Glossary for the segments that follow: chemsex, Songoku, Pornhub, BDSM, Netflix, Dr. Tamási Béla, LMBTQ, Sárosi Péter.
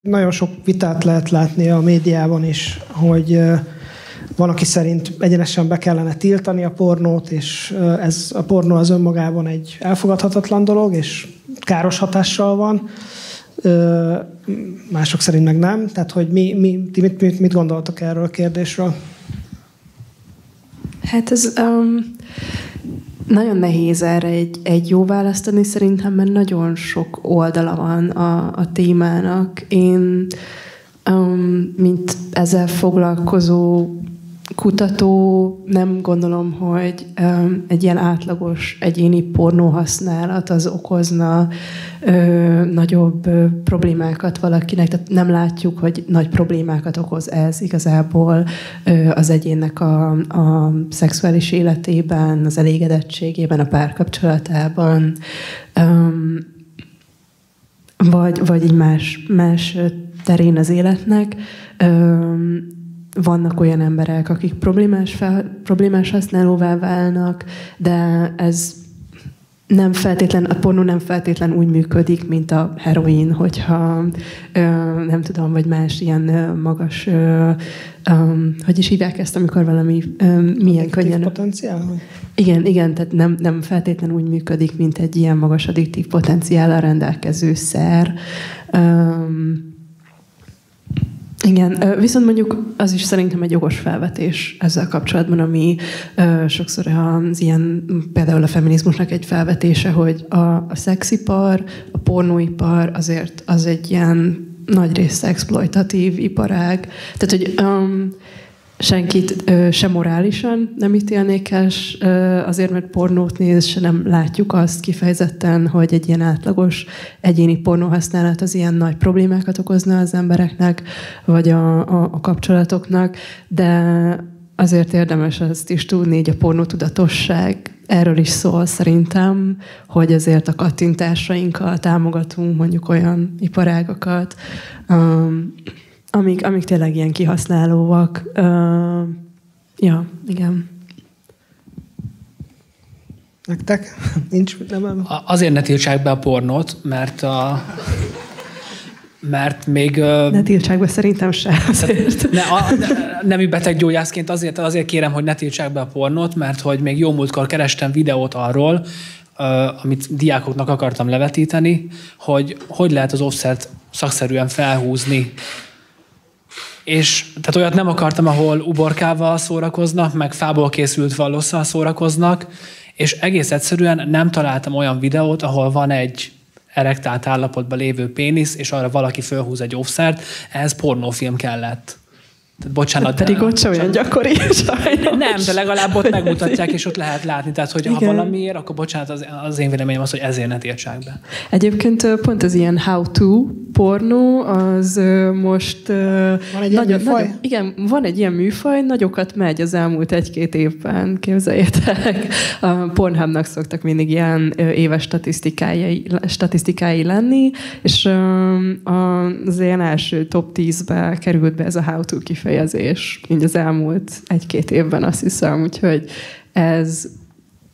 Nagyon sok vitát lehet látni a médiában is, hogy van, aki szerint egyenesen be kellene tiltani a pornót, és ez a pornó az önmagában egy elfogadhatatlan dolog, és káros hatással van. Mások szerint meg nem. Tehát, hogy ti mit gondoltok erről a kérdésről? Hát ez nagyon nehéz erre egy jó választani szerintem, mert nagyon sok oldala van a témának. Én, mint ezzel foglalkozó kutató, nem gondolom, hogy egy ilyen átlagos egyéni pornóhasználat az okozna nagyobb problémákat valakinek. Tehát nem látjuk, hogy nagy problémákat okoz ez igazából az egyénnek a szexuális életében, az elégedettségében, a párkapcsolatában, vagy így más terén az életnek. Vannak olyan emberek, akik problémás használóvá válnak, de ez nem feltétlen, a pornó nem feltétlen úgy működik, mint a heroin, hogyha nem tudom, vagy más ilyen magas, hogy is hívják ezt, amikor valami milyen könnyen... potenciál? Igen, tehát nem feltétlen úgy működik, mint egy ilyen magas addiktív potenciállal rendelkező szer. Igen, viszont mondjuk az is szerintem egy jogos felvetés ezzel kapcsolatban, ami sokszor az ilyen, például a feminizmusnak egy felvetése, hogy a szexipar, a pornóipar azért az egy ilyen nagyrészt exploitatív iparág. Tehát, hogy senkit se morálisan nem ítélnék el, azért, mert pornót néz, se nem látjuk azt kifejezetten, hogy egy ilyen átlagos egyéni pornóhasználat az ilyen nagy problémákat okozna az embereknek, vagy a kapcsolatoknak, de azért érdemes ezt is tudni, így a pornótudatosság erről is szól szerintem, hogy ezért a kattintásainkkal támogatunk mondjuk olyan iparágakat, amik tényleg ilyen kihasználóak. Ja, igen. Nektek? Nincs mit nem? Azért ne tiltsák be a pornót, mert még... Ne tiltsák be szerintem sem azért. Nemi beteggyógyászként azért kérem, hogy ne tiltsák be a pornót, mert hogy még jó múltkor kerestem videót arról, amit diákoknak akartam levetíteni, hogy lehet az offszert szakszerűen felhúzni. És tehát olyat nem akartam, ahol uborkával szórakoznak, meg fából készült vallosszal szórakoznak, és egész egyszerűen nem találtam olyan videót, ahol van egy erektált állapotban lévő pénisz, és arra valaki fölhúz egy offszert, ehhez pornófilm kellett. Tehát bocsánat. Pedig de, ott sem olyan gyakori. Nem, de legalább ott megmutatják, és ott lehet látni. Tehát, hogy ha valamiért, akkor bocsánat, az én véleményem az, hogy ezért ne tiltsák be. Egyébként pont az ilyen how-to pornó, az most... Van egy ilyen műfaj? Igen, van egy ilyen műfaj, nagyokat megy az elmúlt egy-két évben, képzeljétek. A Pornhubnak szoktak mindig ilyen éves statisztikái lenni, és az ilyen első top 10-be került be ez a how-to kifejezés. Így az elmúlt egy-két évben, azt hiszem, úgyhogy ez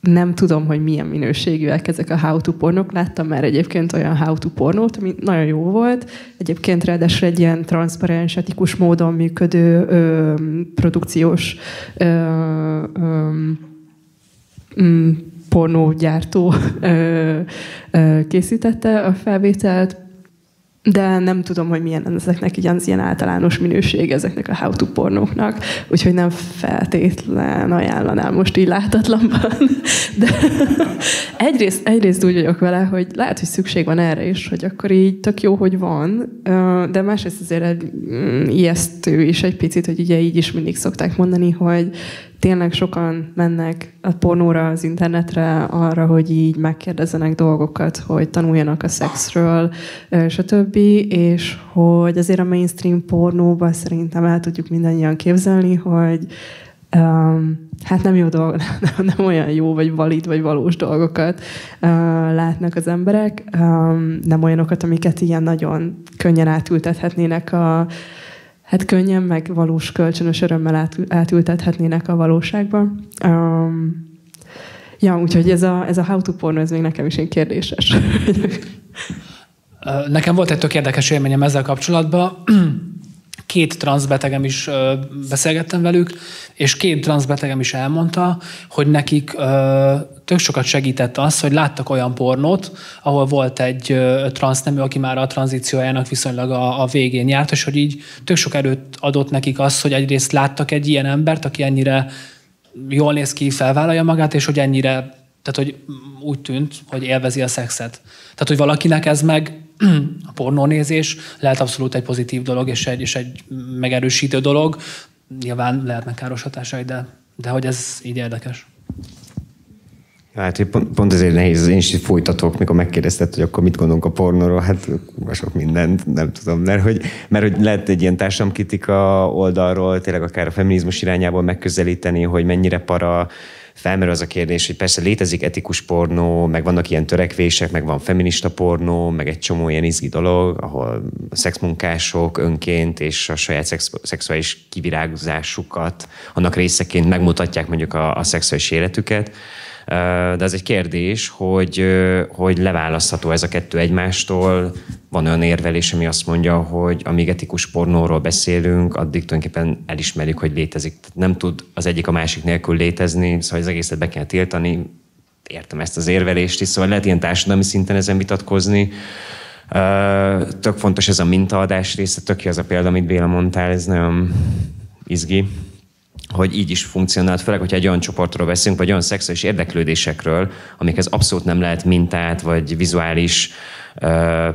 nem tudom, hogy milyen minőségűek ezek a how-to pornók. Láttam már egyébként olyan how-to pornót, ami nagyon jó volt. Egyébként ráadásul egy ilyen transzparens, etikus módon működő produkciós pornógyártó készítette a felvételt, de nem tudom, hogy milyen ezeknek az ilyen általános minőség ezeknek a how-to pornóknak, úgyhogy nem feltétlen ajánlanám most így látatlanban. De egyrészt úgy vagyok vele, hogy lehet, hogy szükség van erre is, hogy akkor így tök jó, hogy van, de másrészt azért ijesztő is egy picit, hogy ugye így is mindig szokták mondani, hogy tényleg sokan mennek a pornóra, az internetre, arra, hogy így megkérdezzenek dolgokat, hogy tanuljanak a szexről, stb. És hogy azért a mainstream pornóban szerintem el tudjuk mindannyian képzelni, hogy hát nem jó dolgok, nem olyan jó, vagy valid, vagy valós dolgokat látnak az emberek. Nem olyanokat, amiket ilyen nagyon könnyen átültethetnének a... Hát könnyen, meg valós kölcsönös örömmel átültethetnének a valóságba. Úgyhogy ez a how-to porno, ez még nekem is én kérdéses. Nekem volt egy tök érdekes élményem ezzel kapcsolatban. Két transzbetegem is beszélgettem velük, és két transzbetegem is elmondta, hogy nekik tök sokat segített az, hogy láttak olyan pornót, ahol volt egy transznemű, aki már a tranzíciójának viszonylag a végén járt, és hogy így tök sok erőt adott nekik az, hogy egyrészt láttak egy ilyen embert, aki ennyire jól néz ki, felvállalja magát, és hogy ennyire, tehát hogy úgy tűnt, hogy élvezi a szexet. Tehát, hogy valakinek ez meg a pornónézés lehet abszolút egy pozitív dolog, és egy megerősítő dolog. Nyilván lehetnek káros hatásai, de hogy ez így érdekes. Ja, hát pont ezért nehéz, én is folytatok, mikor megkérdezted, hogy akkor mit gondolunk a pornóról, hát sok mindent, nem tudom, mert hogy lehet egy ilyen társadalomkritika oldalról, tényleg akár a feminizmus irányából megközelíteni, hogy mennyire para. Felmerül az a kérdés, hogy persze létezik etikus pornó, meg vannak ilyen törekvések, meg van feminista pornó, meg egy csomó ilyen izgi dolog, ahol a szexmunkások önként és a saját szexuális kivirágzásukat annak részeként megmutatják mondjuk a szexuális életüket. De az egy kérdés, hogy leválasztható ez a kettő egymástól. Van olyan érvelés, ami azt mondja, hogy amíg etikus pornóról beszélünk, addig tulajdonképpen elismerjük, hogy létezik. Nem tud az egyik a másik nélkül létezni, szóval az egészet be kell tiltani. Értem ezt az érvelést is, szóval lehet ilyen társadalmi szinten ezen vitatkozni. Tök fontos ez a mintaadás része, tök jó az a példa, amit Béla mondtál, ez nagyon izgi, hogy így is funkcionált, főleg, hogyha egy olyan csoportról beszélünk, vagy olyan szexuális érdeklődésekről, amikhez abszolút nem lehet mintát, vagy vizuális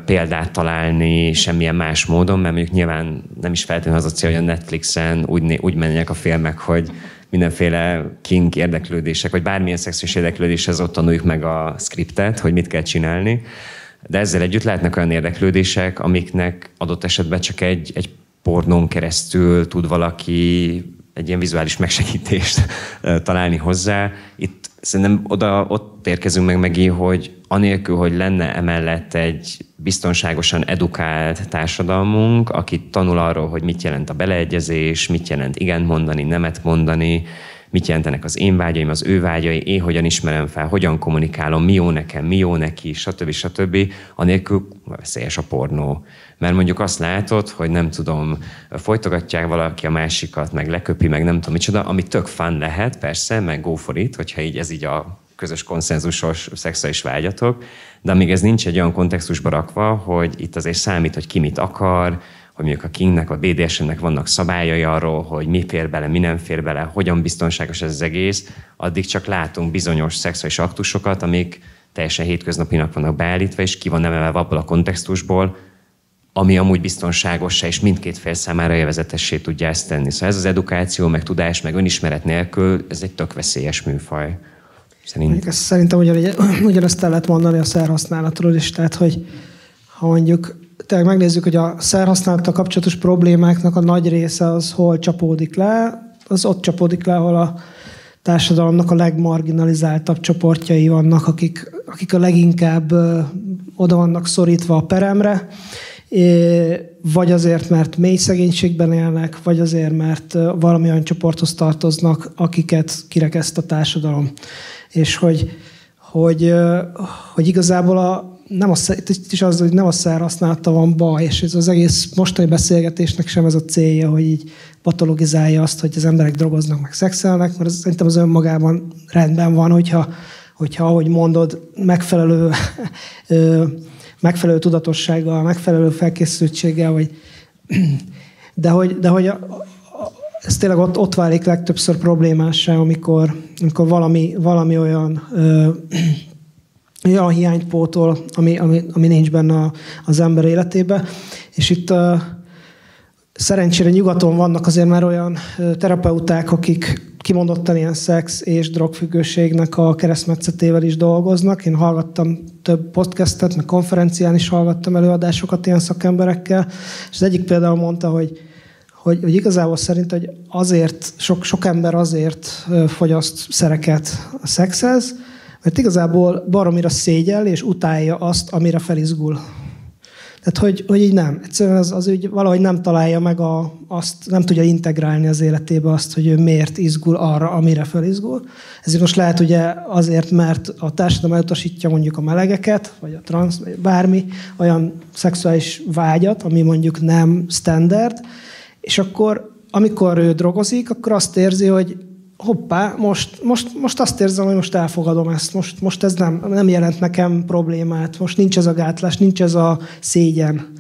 példát találni semmilyen más módon, mert mondjuk nyilván nem is feltétlenül az a cél, hogy a Netflixen úgy menjenek a filmek, hogy mindenféle kink érdeklődések, vagy bármilyen szexuális érdeklődéshez ott tanuljuk meg a scriptet, hogy mit kell csinálni. De ezzel együtt lehetnek olyan érdeklődések, amiknek adott esetben csak egy pornón keresztül tud valaki egy ilyen vizuális megsegítést találni hozzá. Itt szerintem ott érkezünk meg megint, hogy anélkül, hogy lenne emellett egy biztonságosan edukált társadalmunk, aki tanul arról, hogy mit jelent a beleegyezés, mit jelent igent mondani, nemet mondani, mit jelentenek az én vágyaim, az ő vágyai, én hogyan ismerem fel, hogyan kommunikálom, mi jó nekem, mi jó neki, stb. Stb. Anélkül veszélyes a pornó. Mert mondjuk azt látod, hogy nem tudom, folytogatják valaki a másikat, meg leköpi, meg nem tudom micsoda, ami tök fun lehet, persze, meg go for it, hogyha így ez így a közös konszenzusos szexuális vágyatok, de amíg ez nincs egy olyan kontextusba rakva, hogy itt azért számít, hogy ki mit akar, hogy mondjuk a kingnek, a BDSM-nek vannak szabályai arról, hogy mi fér bele, mi nem fér bele, hogyan biztonságos ez az egész, addig csak látunk bizonyos szexuális aktusokat, amik teljesen hétköznapinak vannak beállítva, és ki van emelve abból a kontextusból, ami amúgy biztonságos, és mindkét fél számára élvezetessé tudja ezt tenni. Szóval ez az edukáció, meg tudás, meg önismeret nélkül, ez egy tök veszélyes műfaj. Szerintem ugyanezt el lehet mondani a szerhasználatról is, tehát hogy ha mondjuk tényleg megnézzük, hogy a szerhasználattal kapcsolatos problémáknak a nagy része az hol csapódik le, az ott csapódik le, ahol a társadalomnak a legmarginalizáltabb csoportjai vannak, akik a leginkább oda vannak szorítva a peremre, vagy azért, mert mély szegénységben élnek, vagy azért, mert valamilyen csoporthoz tartoznak, akiket kirekeszt a társadalom. És hogy igazából nem a szerhasználata van baj, és ez az egész mostani beszélgetésnek sem ez a célja, hogy így patologizálja azt, hogy az emberek drogoznak, meg szexelnek, mert szerintem az önmagában rendben van, hogyha ahogy mondod, megfelelő tudatossággal, megfelelő felkészültséggel, vagy de hogy ez tényleg ott válik legtöbbször problémássá, amikor valami olyan hiányt pótol, ami nincs benne az ember életében. És itt szerencsére nyugaton vannak azért már olyan terapeuták, akik kimondottan ilyen szex és drogfüggőségnek a keresztmetszetével is dolgoznak. Én hallgattam több podcastet, meg konferencián is hallgattam előadásokat ilyen szakemberekkel, és az egyik például mondta, hogy igazából szerint, hogy azért, sok ember azért fogyaszt szereket a szexhez, mert igazából baromira szégyell és utálja azt, amire felizgul. Tehát, hogy így nem. Egyszerűen az ügy valahogy nem találja meg azt, nem tudja integrálni az életébe azt, hogy ő miért izgul arra, amire felizgul. Ezért most lehet ugye azért, mert a társadalom elutasítja mondjuk a melegeket, vagy a transz, vagy bármi olyan szexuális vágyat, ami mondjuk nem standard, és akkor amikor ő drogozik, akkor azt érzi, hogy hoppá, most azt érzem, hogy most elfogadom ezt, most ez nem jelent nekem problémát, most nincs ez a gátlás, nincs ez a szégyen.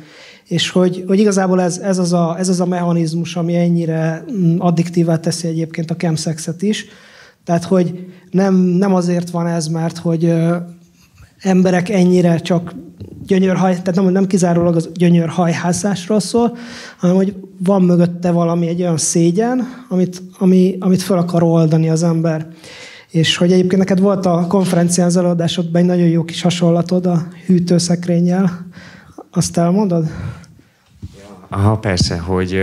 És hogy igazából ez az a mechanizmus, ami ennyire addiktívá teszi egyébként a chemsexet is. Tehát, hogy nem azért van ez, mert hogy emberek ennyire csak tehát nem kizárólag az gyönyörhajhászásról szól, hanem hogy van mögötte valami, egy olyan szégyen, amit fel akar oldani az ember. És hogy egyébként neked volt a konferencián az előadásodban egy nagyon jó kis hasonlatod a hűtőszekrényjel. Azt elmondod? Aha, persze, hogy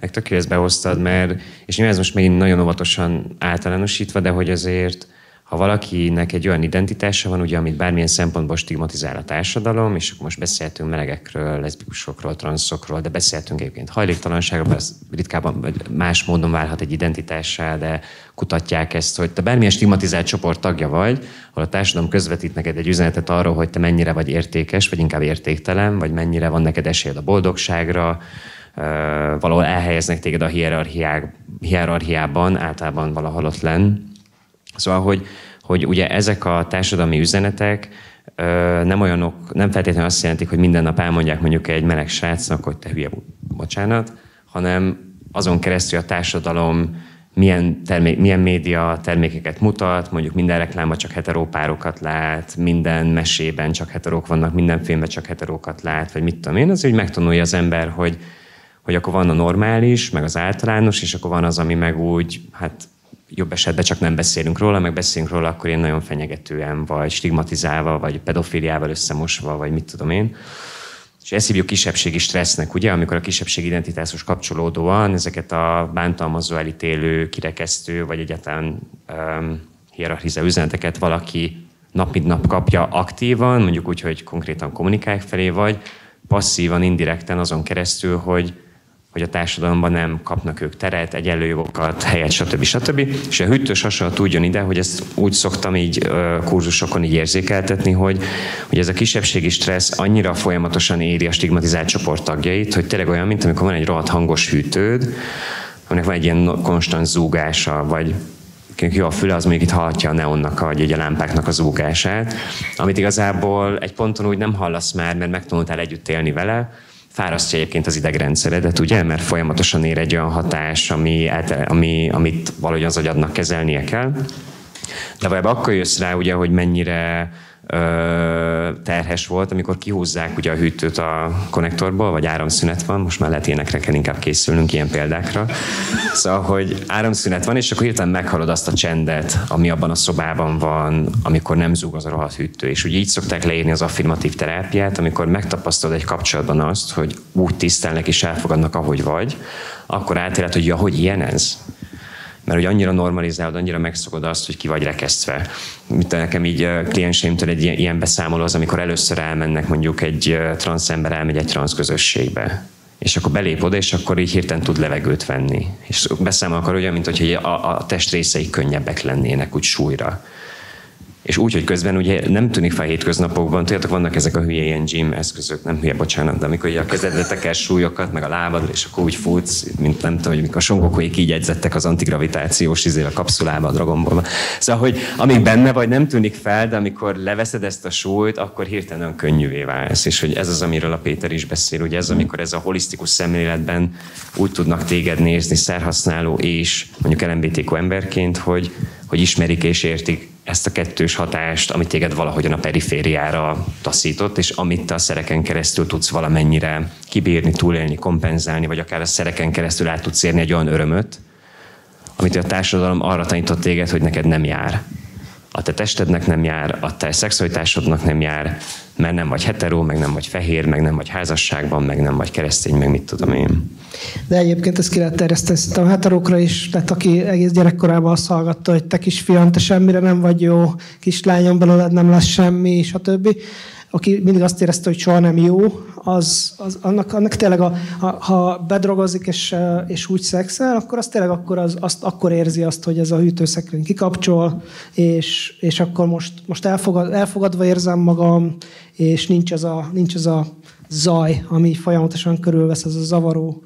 meg tök jó, ezt behoztad, mert, és nyilván ez most megint nagyon óvatosan általánosítva, de hogy azért ha valakinek egy olyan identitása van, ugye, amit bármilyen szempontból stigmatizál a társadalom, és akkor most beszéltünk melegekről, leszbikusokról, transzokról, de beszéltünk egyébként hajléktalanságról, ez ritkábban vagy más módon válhat egy identitássá, de kutatják ezt, hogy te bármilyen stigmatizált csoport tagja vagy, ahol a társadalom közvetít neked egy üzenetet arról, hogy te mennyire vagy értékes, vagy inkább értéktelen, vagy mennyire van neked esélyed a boldogságra, valahol elhelyeznek téged a hierarchiában, általában valahol lenn. Szóval, hogy ugye ezek a társadalmi üzenetek nem olyanok, nem feltétlenül azt jelentik, hogy minden nap elmondják mondjuk egy meleg srácnak, hogy te hülye, bocsánat, hanem azon keresztül a társadalom milyen média termékeket mutat, mondjuk minden reklámban csak heterópárokat lát, minden mesében csak heterók vannak, minden filmben csak heterókat lát, vagy mit tudom én, azért megtanulja az ember, hogy akkor van a normális, meg az általános, és akkor van az, ami meg úgy, hát jobb esetben csak nem beszélünk róla, meg beszélünk róla, akkor én nagyon fenyegetően, vagy stigmatizálva, vagy pedofiliával összemosva, vagy mit tudom én. És ezt hívjuk kisebbségi stressznek, ugye, amikor a kisebbség identitáshoz kapcsolódóan ezeket a bántalmazó, elítélő, kirekesztő, vagy egyáltalán hierarchizáló üzeneteket valaki nap mint nap kapja aktívan, mondjuk úgy, hogy konkrétan kommunikálják felé, vagy passzívan, indirekten azon keresztül, hogy a társadalomban nem kapnak ők teret, egyenlő jogokat, helyet, stb. Stb. És a hűtős hasonlat úgy jön ide, hogy ezt úgy szoktam így kurzusokon így érzékeltetni, hogy ez a kisebbségi stressz annyira folyamatosan éri a stigmatizált csoport tagjait, hogy tényleg olyan, mint amikor van egy rohadt hangos hűtőd, aminek van egy ilyen konstant zúgása, vagy jó a füle, az mondjuk itt hallhatja a neonnak, vagy egy a lámpáknak az zúgását, amit igazából egy ponton úgy nem hallasz már, mert megtanultál együtt élni vele. Fárasztja egyébként az idegrendszeredet, ugye? Mert folyamatosan ér egy olyan hatás, amit valahogy az agyadnak kezelnie kell. De valójában akkor jössz rá, ugye, hogy mennyire terhes volt, amikor kihúzzák ugye a hűtőt a konnektorból, vagy áramszünet van, most már lehet ilyenekre kell inkább készülnünk, ilyen példákra. Szóval, hogy áramszünet van, és akkor hirtelen meghalod azt a csendet, ami abban a szobában van, amikor nem zúg az a rohadt hűtő. És ugye így szokták leírni az affirmatív terápiát, amikor megtapasztalod egy kapcsolatban azt, hogy úgy tisztelnek és elfogadnak, ahogy vagy, akkor átéled, hogy ja, hogy ilyen ez. Mert hogy annyira normalizálod, annyira megszokod azt, hogy ki vagy rekesztve. Nekem így klienseimtől egy ilyen beszámoló az, amikor először elmennek, mondjuk egy transz ember elmegy egy transz közösségbe. És akkor belép oda, és akkor így hirtelen tud levegőt venni. És beszámol akkor olyan, mint hogy a testrészei könnyebbek lennének úgy súlyra. És úgy, hogy közben ugye nem tűnik fel hétköznapokban, tudjátok, vannak ezek a hülye ilyen gym eszközök, nem hülye, bocsánat, de amikor a kezedre tekersz súlyokat, meg a lábadra, és akkor úgy futsz, mint nem tudom, hogy mikor a Songokuék így edzettek az antigravitációs a kapszulába, a Dragonballba. Szóval, hogy amíg benne vagy, nem tűnik fel, de amikor leveszed ezt a súlyt, akkor hirtelen könnyűvé válsz. És hogy ez az, amiről a Péter is beszél, ugye ez, amikor ez a holisztikus szemléletben úgy tudnak téged nézni szerhasználó és mondjuk LMBTQ emberként, hogy ismerik és értik ezt a kettős hatást, amit téged valahogyan a perifériára taszított, és amit te a szereken keresztül tudsz valamennyire kibírni, túlélni, kompenzálni, vagy akár a szereken keresztül át tudsz érni egy olyan örömöt, amit a társadalom arra tanított téged, hogy neked nem jár. A te testednek nem jár, a te szexualitásodnak nem jár, mert nem vagy heteró, meg nem vagy fehér, meg nem vagy házasságban, meg nem vagy keresztény, meg mit tudom én. De egyébként ezt ki lehet terjeszteni a heterókra is, tehát aki egész gyerekkorában azt hallgatta, hogy te kisfiam, te semmire nem vagy jó, kislányom, belőled nem lesz semmi, stb. aki mindig azt érezte, hogy soha nem jó, annak tényleg, ha bedrogozik és úgy szexel, akkor az tényleg akkor érzi azt, hogy ez a hűtőszekrény kikapcsol, és akkor most elfogadva érzem magam, és nincs ez a zaj, ami folyamatosan körülvesz, ez a zavaró.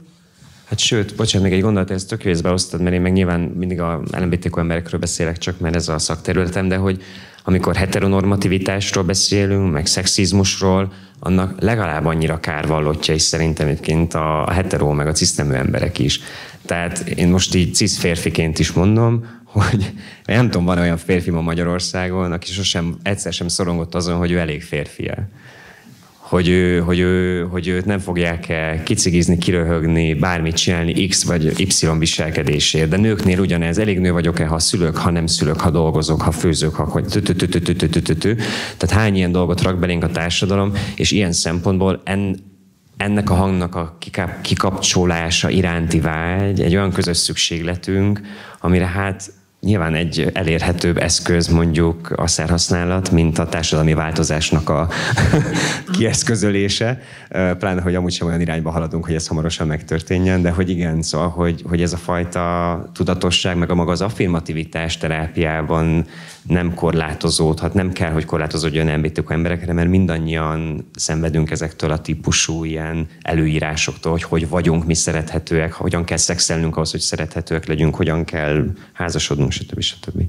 Hát sőt, bocsánat, még egy gondolat, ezt tök részbe osztod, mert én meg nyilván mindig a LMBTQ emberekről beszélek csak, mert ez a szakterületem, de hogy amikor heteronormativitásról beszélünk, meg szexizmusról, annak legalább annyira kárvallottja is szerintem egyébként a hetero meg a cisznemű emberek is. Tehát én most így cisz férfiként is mondom, hogy nem tudom, van olyan férfi ma Magyarországon, aki sosem, egyszer sem szorongott azon, hogy ő elég férfi. Hogy őt nem fogják kicigizni, kiröhögni, bármit csinálni X vagy Y viselkedésért. De nőknél ugyanez, elég nő vagyok-e, ha szülök, ha nem szülök, ha dolgozok, ha főzök, ha... Tehát hány ilyen dolgot rak belénk a társadalom, és ilyen szempontból ennek a hangnak a kikapcsolása iránti vágy, egy olyan közös szükségletünk, amire hát nyilván egy elérhetőbb eszköz mondjuk a szerhasználat, mint a társadalmi változásnak a kieszközölése. Pláne, hogy amúgy sem olyan irányba haladunk, hogy ez hamarosan megtörténjen, de hogy igen, szóval, hogy ez a fajta tudatosság, meg a maga az affirmativitás terápiában nem korlátozódhat, nem kell, hogy korlátozódjon LMBTQ emberekre, mert mindannyian szenvedünk ezektől a típusú ilyen előírásoktól, hogy vagyunk mi szerethetőek, hogyan kell szexelnünk ahhoz, hogy szerethetőek legyünk, hogyan kell házasodnunk, stb.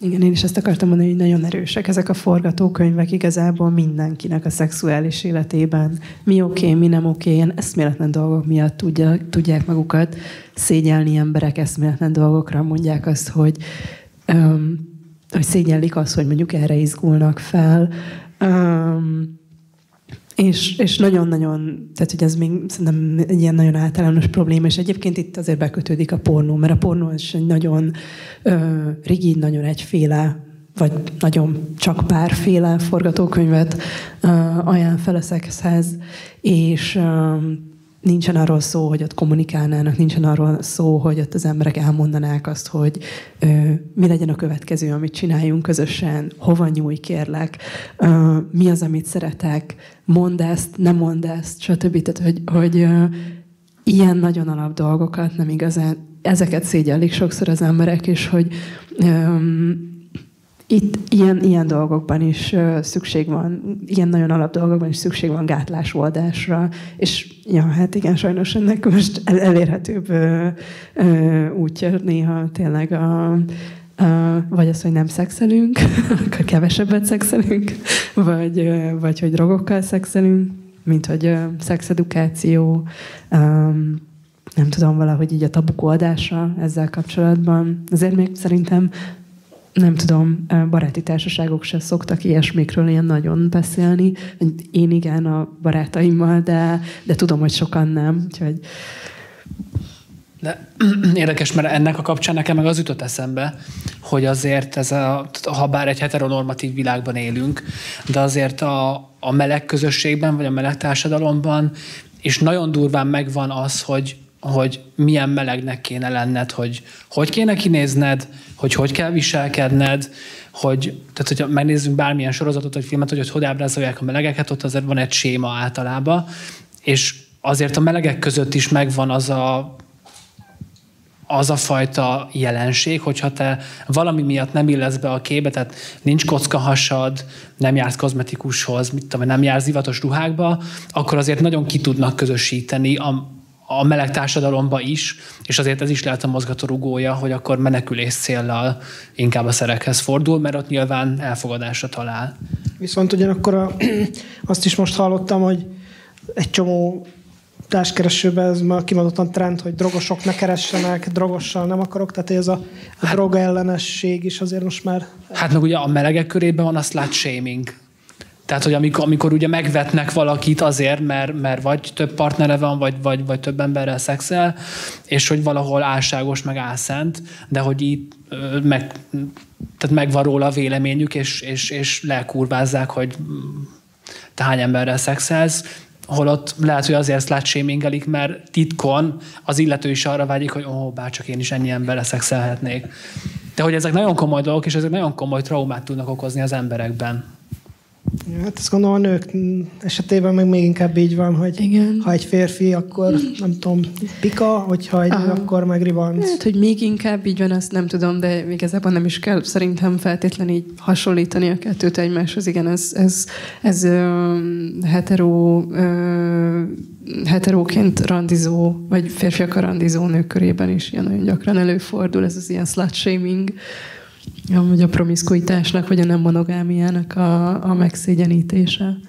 Igen, én is ezt akartam mondani, hogy nagyon erősek ezek a forgatókönyvek igazából mindenkinek a szexuális életében. Mi oké, mi nem oké, ilyen eszméletlen dolgok miatt tudják magukat szégyelni emberek, eszméletlen dolgokra mondják azt, hogy szégyellik az, hogy mondjuk erre izgulnak fel. És nagyon-nagyon, tehát hogy ez még szerintem egy ilyen nagyon általános probléma, és egyébként itt azért bekötődik a pornó, mert a pornó is egy nagyon rigid, nagyon egyféle, vagy nagyon csak párféle forgatókönyvet ajánl fel a szexhez, és nincsen arról szó, hogy ott kommunikálnának, nincsen arról szó, hogy ott az emberek elmondanák azt, hogy mi legyen a következő, amit csináljunk közösen, hova nyújj, kérlek, mi az, amit szeretek, mondd ezt, nem mondd ezt, stb. Tehát, hogy ilyen nagyon alap dolgokat nem igazán, ezeket szégyellik sokszor az emberek, és hogy itt ilyen dolgokban is szükség van, ilyen nagyon alap dolgokban is szükség van gátlásoldásra, és ja, hát igen, sajnos ennek most elérhetőbb útja néha tényleg vagy az, hogy nem szexelünk, akkor kevesebbet szexelünk, vagy hogy drogokkal szexelünk, mint hogy szexedukáció, nem tudom, valahogy így a tabuk oldása ezzel kapcsolatban. Azért még szerintem nem tudom, baráti társaságok se szoktak ilyesmikről ilyen nagyon beszélni. Én igen a barátaimmal, de tudom, hogy sokan nem. Úgyhogy... De érdekes, mert ennek a kapcsán nekem meg az jutott eszembe, hogy azért ha bár egy heteronormatív világban élünk, de azért a meleg közösségben, vagy a meleg társadalomban is nagyon durván megvan az, hogy milyen melegnek kéne lenned, hogy kéne kinézned, hogy kell viselkedned, tehát, hogy megnézzünk bármilyen sorozatot vagy filmet, hogy ábrázolják a melegeket, ott azért van egy séma általában, és azért a melegek között is megvan az a fajta jelenség, hogyha te valami miatt nem illesz be a képbe, tehát nincs kockahasad, nem jársz kozmetikushoz, mit tudom, nem jársz divatos ruhákba, akkor azért nagyon ki tudnak közösíteni a meleg társadalomba is, és azért ez is lehet a mozgatórugója, hogy akkor menekülés céllal inkább a szerekhez fordul, mert ott nyilván elfogadásra talál. Viszont ugyanakkor azt is most hallottam, hogy egy csomó társkeresőben ez már kimondottan trend, hogy drogosok ne keressenek, drogossal nem akarok, tehát ez a drogellenesség is azért most már... Hát meg ugye a melegek körében van a slut shaming. Tehát, hogy amikor ugye megvetnek valakit azért, mert vagy több partnere van, vagy több emberrel szexel, és hogy valahol álságos, meg álszent, de hogy itt tehát megvan róla a véleményük, és lekurvázzák, hogy te hány emberrel szexelsz, holott lehet, hogy azért slut-shamingelik, mert titkon az illető is arra vágyik, hogy bárcsak én is ennyi emberrel szexelhetnék. De hogy ezek nagyon komoly dolgok, és ezek nagyon komoly traumát tudnak okozni az emberekben. Hát azt gondolom, a nők esetében meg még inkább így van, hogy igen. Ha egy férfi, akkor nem tudom, pika, hogyha egy nő, akkor meg ribanc. Hát, hogy még inkább így van, azt nem tudom, de igazából nem is kell szerintem feltétlenül így hasonlítani a kettőt egymáshoz. Igen, heteróként randizó, vagy férfiak a randizó nők körében is ilyen nagyon gyakran előfordul, ez az ilyen slut-shaming, amúgy a promiszkuitásnak, vagy a nem monogámiának a megszégyenítése.